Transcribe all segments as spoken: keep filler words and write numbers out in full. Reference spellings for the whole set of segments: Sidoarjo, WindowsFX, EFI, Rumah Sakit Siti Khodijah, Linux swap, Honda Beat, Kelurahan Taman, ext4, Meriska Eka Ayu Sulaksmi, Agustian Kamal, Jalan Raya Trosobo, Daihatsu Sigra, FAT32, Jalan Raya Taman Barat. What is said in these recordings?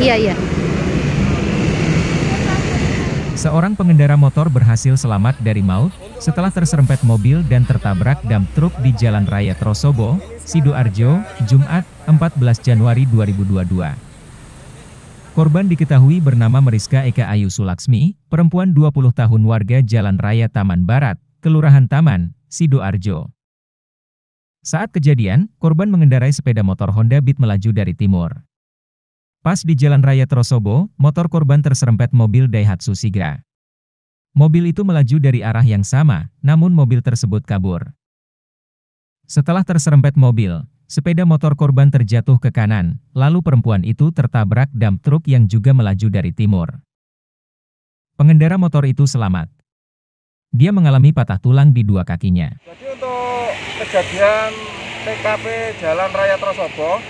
Iya, iya. Seorang pengendara motor berhasil selamat dari maut setelah terserempet mobil dan tertabrak dam truk di Jalan Raya Trosobo, Sidoarjo, Jumat, empat belas Januari dua ribu dua puluh dua. Korban diketahui bernama Meriska Eka Ayu Sulaksmi, perempuan dua puluh tahun warga Jalan Raya Taman Barat, Kelurahan Taman, Sidoarjo. Saat kejadian, korban mengendarai sepeda motor Honda Beat melaju dari timur. Pas di Jalan Raya Trosobo, motor korban terserempet mobil Daihatsu Sigra. Mobil itu melaju dari arah yang sama, namun mobil tersebut kabur. Setelah terserempet mobil, sepeda motor korban terjatuh ke kanan, lalu perempuan itu tertabrak dam truk yang juga melaju dari timur. Pengendara motor itu selamat. Dia mengalami patah tulang di dua kakinya. Jadi untuk kejadian T K P Jalan Raya Trosobo,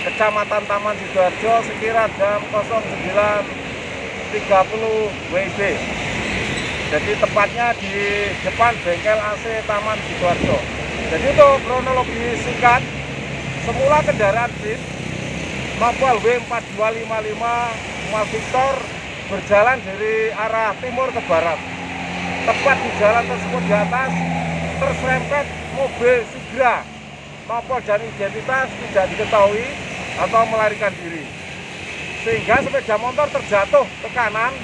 Kecamatan Taman Sidoarjo sekira jam nol sembilan tiga puluh W I B. Jadi tepatnya di depan bengkel A C Taman Sidoarjo. Jadi untuk kronologi singkat, semula kendaraan bis mapal W empat dua lima lima Victor berjalan dari arah timur ke barat. Tepat di jalan tersebut di atas terserempet mobil Sigra. Nomor dan identitas tidak diketahui atau melarikan diri, sehingga sepeda motor terjatuh ke kanan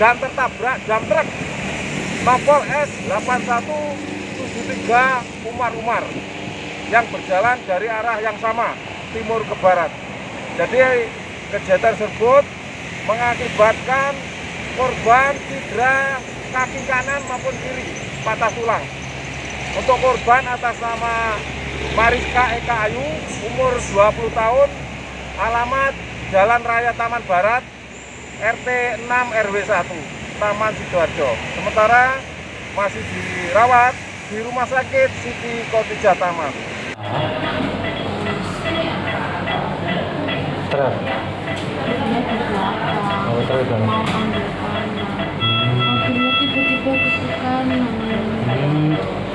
dan tertabrak dam truk nomor S delapan satu tujuh tiga Umar-Umar yang berjalan dari arah yang sama, timur ke barat. Jadi kejadian tersebut mengakibatkan korban cedera kaki kanan maupun kiri, patah tulang. Untuk korban atas nama Meriska Eka Ayu, umur dua puluh tahun, alamat Jalan Raya Taman Barat, R T enam R W satu, Taman Sidoarjo. Sementara masih dirawat di Rumah Sakit Siti Khodijah Taman. Terus. Oh, terus.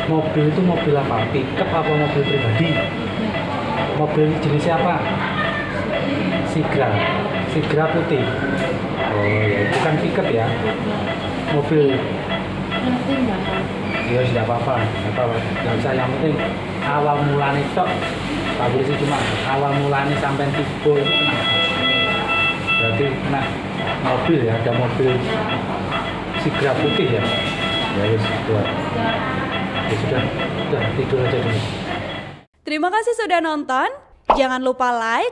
Mobil itu mobil apa? Pickup apa mobil pribadi? Mobil jenisnya apa? Sigra, Sigra putih. Oh ya, bukan pickup ya? Mobil. Ya sudah apa-apa, nggak usah, yang penting awal mulanya tok. Pak polisi cuma awal mulanya sampai tipu itu kena. Berarti kena mobil ya, ada mobil Sigra putih ya. Ya sudah. Sudah, sudah, tidur aja dulu. Terima kasih sudah nonton. Jangan lupa like,